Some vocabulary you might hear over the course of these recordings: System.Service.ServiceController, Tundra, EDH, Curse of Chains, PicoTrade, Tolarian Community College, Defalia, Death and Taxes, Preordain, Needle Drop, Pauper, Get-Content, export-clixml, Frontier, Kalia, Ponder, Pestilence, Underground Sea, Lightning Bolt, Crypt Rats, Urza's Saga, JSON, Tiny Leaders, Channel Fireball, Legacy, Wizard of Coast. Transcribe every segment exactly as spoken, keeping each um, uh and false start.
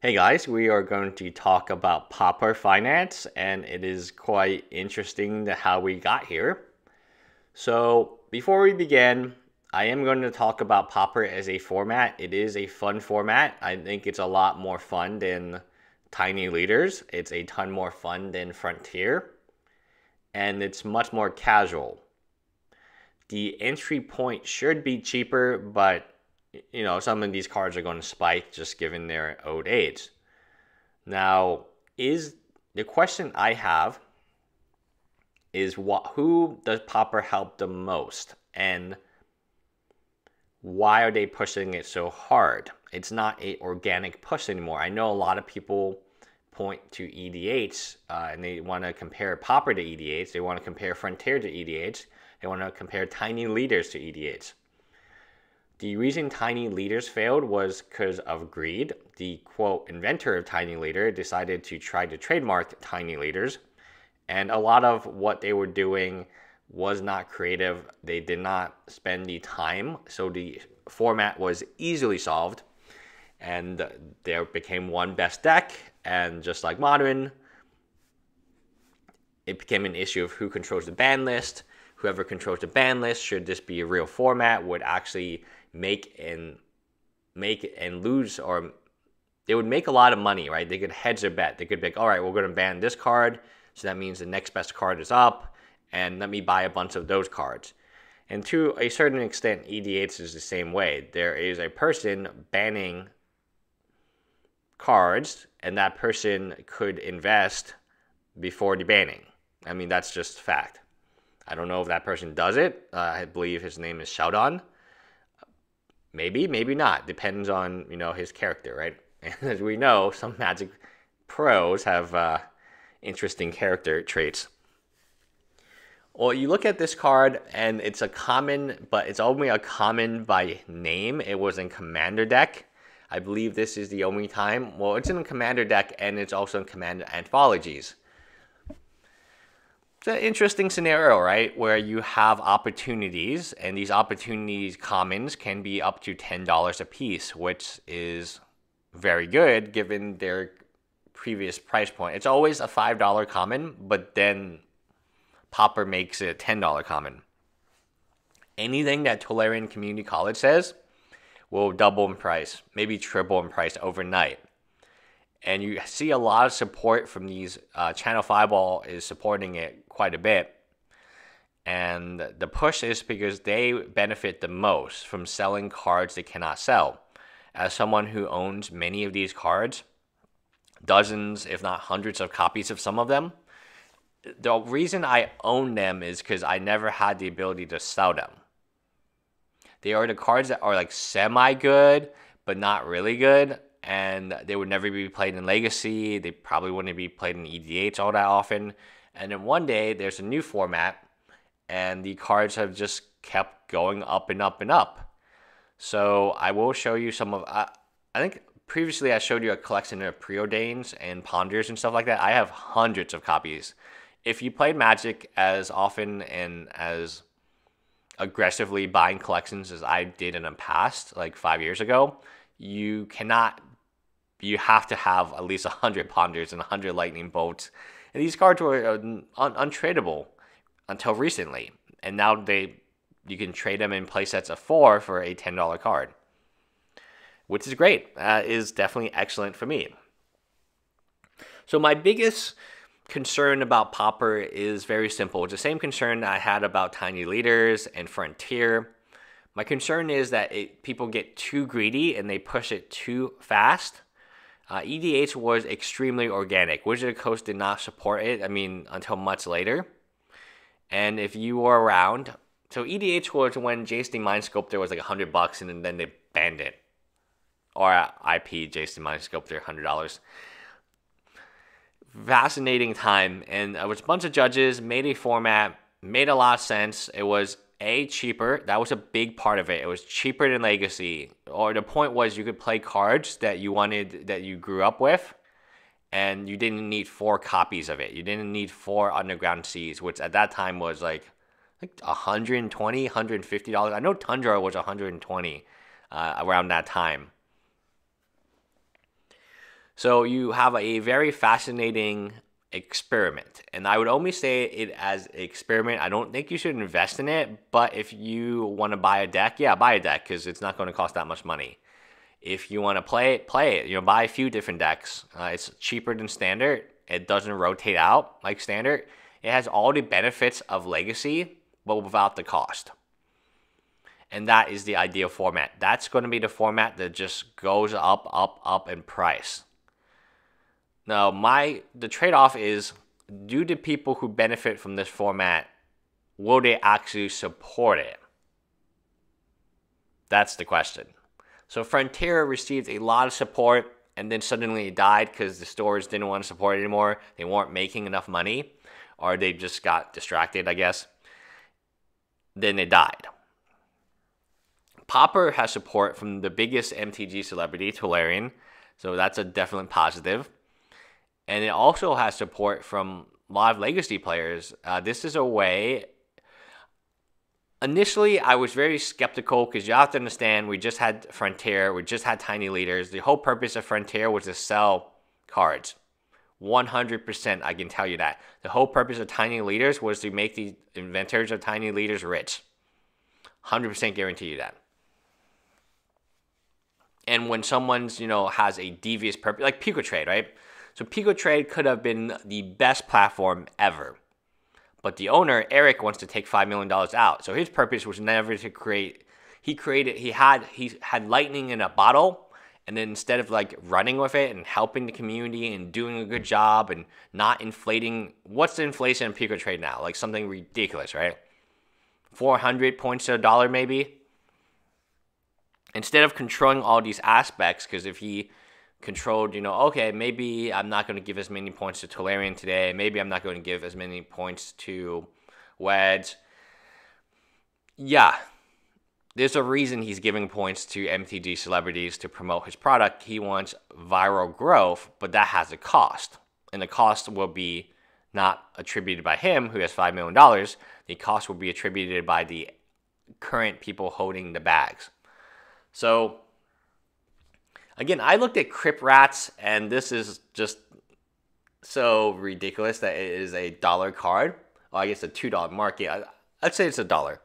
Hey guys, we are going to talk about Pauper finance, and it is quite interesting how we got here. So before we begin, I am going to talk about Pauper as a format. It is a fun format. I think it's a lot more fun than Tiny Leaders. It's a ton more fun than Frontier, and it's much more casual. The entry point should be cheaper, but you know, some of these cards are going to spike just given their old age. Now, is the question I have is what, who does Pauper help the most? And why are they pushing it so hard? It's not an organic push anymore. I know a lot of people point to E D H uh, and they want to compare Pauper to E D H. They want to compare Frontier to E D H. They want to compare Tiny Leaders to E D H. The reason Tiny Leaders failed was because of greed. The, quote, inventor of Tiny Leader decided to try to trademark Tiny Leaders, and a lot of what they were doing was not creative. They did not spend the time, so the format was easily solved, and there became one best deck, and just like Modern, it became an issue of who controls the ban list. Whoever controls the ban list, should this be a real format, would actually make and make and lose, or they would make a lot of money, right? They could hedge their bet. They could be like, all right, we're going to ban this card, so that means the next best card is up, and let me buy a bunch of those cards. And to a certain extent, E D H is the same way. There is a person banning cards, and that person could invest before the banning. I mean, that's just fact. I don't know if that person does it. Uh, I believe his name is Sheldon. Maybe, maybe not. Depends on, you know, his character, right? And as we know, some Magic pros have uh, interesting character traits. Well, you look at this card, and it's a common, but it's only a common by name. It was in Commander deck. I believe this is the only time. Well, it's in Commander deck, and it's also in Commander Anthologies. It's an interesting scenario, right? Where you have opportunities, and these opportunities commons can be up to ten dollars a piece, which is very good given their previous price point. It's always a five dollar common, but then Pauper makes it a ten dollar common. Anything that Tolarian Community College says will double in price, maybe triple in price overnight. And you see a lot of support from these. Uh, Channel Fireball is supporting it quite a bit. And the push is because they benefit the most from selling cards they cannot sell. As someone who owns many of these cards, dozens if not hundreds of copies of some of them, the reason I own them is because I never had the ability to sell them. They are the cards that are like semi-good, but not really good. And they would never be played in Legacy. They probably wouldn't be played in E D H all that often. And then one day, there's a new format, and the cards have just kept going up and up and up. So I will show you some of... Uh, I think previously I showed you a collection of Preordains and Ponders and stuff like that. I have hundreds of copies. If you played Magic as often and as aggressively buying collections as I did in the past, like five years ago, you cannot... You have to have at least one hundred Ponders and one hundred Lightning Bolts. And these cards were un untradeable until recently. And now they, you can trade them in play sets of four for a ten dollar card. Which is great. That is definitely excellent for me. So my biggest concern about Pauper is very simple. It's the same concern I had about Tiny Leaders and Frontier. My concern is that it, people get too greedy and they push it too fast. Uh, E D H was extremely organic. Wizard of Coast did not support it, I mean, until much later. And if you were around... So E D H was when Jason Mindsculptor was like one hundred bucks, and then they banned it. Or I P Jason Mindsculptor, one hundred dollars. Fascinating time. And it was a bunch of judges, made a format, made a lot of sense. It was... A, cheaper. That was a big part of it. It was cheaper than Legacy. Or the point was you could play cards that you wanted, that you grew up with, and you didn't need four copies of it. You didn't need four Underground Seas, which at that time was like, like one hundred twenty dollars, one hundred fifty dollars. I know Tundra was one hundred twenty dollars uh, around that time. So you have a very fascinating experiment, and I would only say it as an experiment. I don't think you should invest in it, but if you want to buy a deck, yeah, buy a deck, because it's not going to cost that much money. If you want to play it, play it. You know, buy a few different decks. Uh, it's cheaper than Standard. It doesn't rotate out like Standard. It has all the benefits of Legacy, but without the cost. And that is the ideal format. That's going to be the format that just goes up, up, up in price. Now, my the trade-off is, do the people who benefit from this format, will they actually support it? That's the question. So Frontier received a lot of support, and then suddenly it died because the stores didn't want to support it anymore. They weren't making enough money, or they just got distracted, I guess. Then it died. Pauper has support from the biggest M T G celebrity, Tolarian, so that's a definite positive. And it also has support from live Legacy players. Uh, this is a way... Initially, I was very skeptical because you have to understand we just had Frontier, we just had Tiny Leaders. The whole purpose of Frontier was to sell cards. one hundred percent, I can tell you that. The whole purpose of Tiny Leaders was to make the inventors of Tiny Leaders rich. one hundred percent guarantee you that. And when someone's, you know, has a devious purpose, like PicoTrade, right? So PicoTrade could have been the best platform ever. But the owner, Eric, wants to take five million dollars out. So his purpose was never to create. He created, he had, he had lightning in a bottle. And then instead of like running with it and helping the community and doing a good job and not inflating, what's the inflation in PicoTrade now? Like something ridiculous, right? four hundred points to a dollar maybe. Instead of controlling all these aspects, because if he controlled, you know, okay, maybe I'm not going to give as many points to Tolarian today. Maybe I'm not going to give as many points to Wedge. Yeah, there's a reason he's giving points to M T G celebrities to promote his product. He wants viral growth, but that has a cost. And the cost will be not attributed by him, who has five million dollars. The cost will be attributed by the current people holding the bags. So... Again, I looked at Crypt Rats, and this is just so ridiculous that it is a dollar card. Oh, I guess a two dollar market. I, I'd say it's a dollar.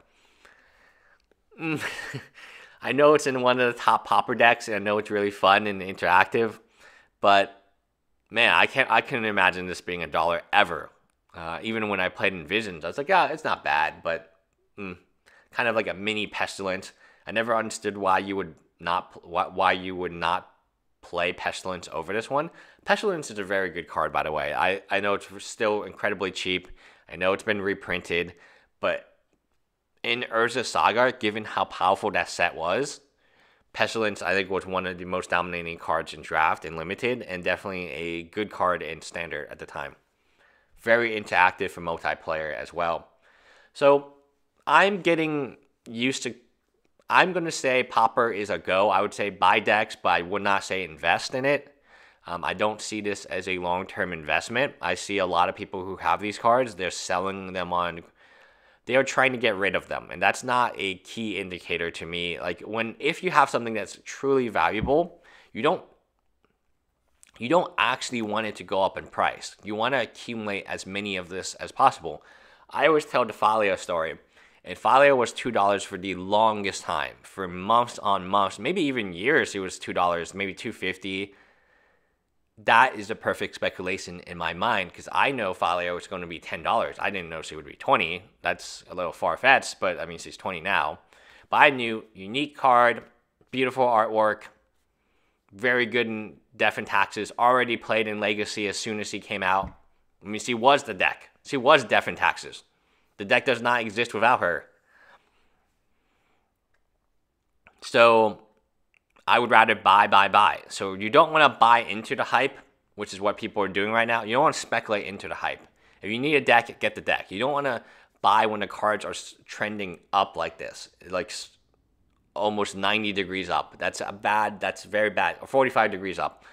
I know it's in one of the top Pauper decks, and I know it's really fun and interactive. But, man, I can't. I couldn't imagine this being a dollar ever. Uh, even when I played in Visions, I was like, yeah, it's not bad, but mm, kind of like a mini Pestilence. I never understood why you would... Not why you would not play Pestilence over this one. Pestilence is a very good card, by the way. I, I know it's still incredibly cheap. I know it's been reprinted, but in Urza's Saga, given how powerful that set was, Pestilence, I think, was one of the most dominating cards in draft and limited, and definitely a good card in Standard at the time. Very interactive for multiplayer as well. So I'm getting used to... I'm going to say Pauper is a go. I would say buy decks, but I would not say invest in it. Um, I don't see this as a long-term investment. I see a lot of people who have these cards. They're selling them on... They are trying to get rid of them. And that's not a key indicator to me. Like, when... If you have something that's truly valuable, you don't... You don't actually want it to go up in price. You want to accumulate as many of this as possible. I always tell the Defalia story. And Defalia was two dollars for the longest time. For months on months, maybe even years, it was two dollars, maybe two fifty. That is a perfect speculation in my mind, because I know Defalia was going to be ten dollars. I didn't know she would be twenty. That's a little far-fetched, but I mean, she's twenty now. But I knew, unique card, beautiful artwork, very good in Death and Taxes, already played in Legacy as soon as she came out. I mean, she was the deck. She was Death and Taxes. The deck does not exist without her. So I would rather buy, buy, buy. So you don't want to buy into the hype, which is what people are doing right now. You don't want to speculate into the hype. If you need a deck, get the deck. You don't want to buy when the cards are trending up like this, like almost ninety degrees up. That's a bad, that's very bad, or forty-five degrees up.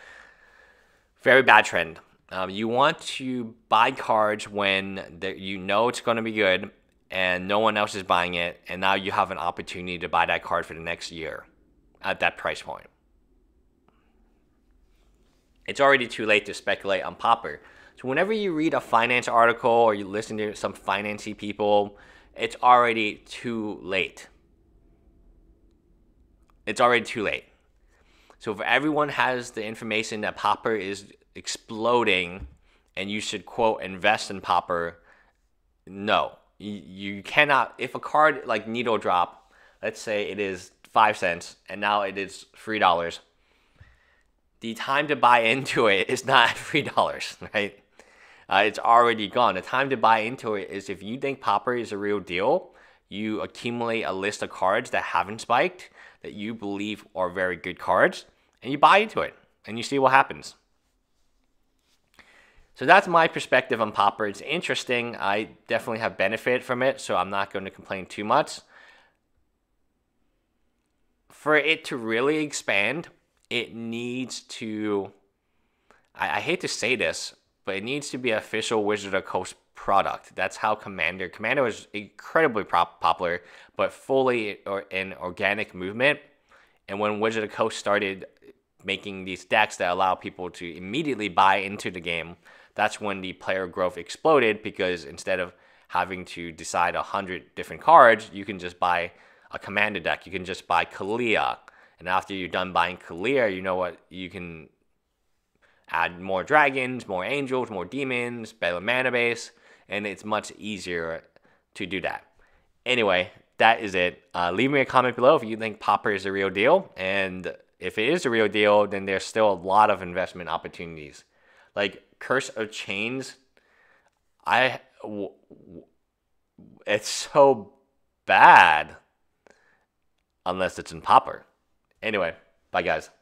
Very bad trend. Um, you want to buy cards when the, you know it's going to be good and no one else is buying it, and now you have an opportunity to buy that card for the next year at that price point. it's already too late to speculate on Pauper. So whenever you read a finance article or you listen to some financy people, it's already too late. It's already too late. So if everyone has the information that Pauper is exploding and you should, quote, invest in Pauper, no. You, you cannot, if a card like Needle Drop, let's say it is five cents and now it is three dollars, the time to buy into it is not three dollars, right? Uh, it's already gone. The time to buy into it is if you think Pauper is a real deal, you accumulate a list of cards that haven't spiked, that you believe are very good cards, and you buy into it, and you see what happens. So that's my perspective on Pauper. It's interesting. I definitely have benefited from it, so I'm not going to complain too much. For it to really expand, it needs to, I, I hate to say this, but it needs to be an official Wizard of Coast product. That's how Commander, Commander was incredibly pop popular, but fully or an organic movement. And when Wizard of Coast started making these decks that allow people to immediately buy into the game, that's when the player growth exploded, because instead of having to decide a hundred different cards, you can just buy a Commander deck. You can just buy Kalia. And after you're done buying Kalia, you know what, you can add more dragons, more angels, more demons, better mana base, and it's much easier to do that. Anyway, that is it. Uh, leave me a comment below if you think Pauper is the real deal, and if it is the real deal, then there's still a lot of investment opportunities. Like Curse of Chains, I, w w it's so bad, unless it's in Pauper. Anyway, bye guys.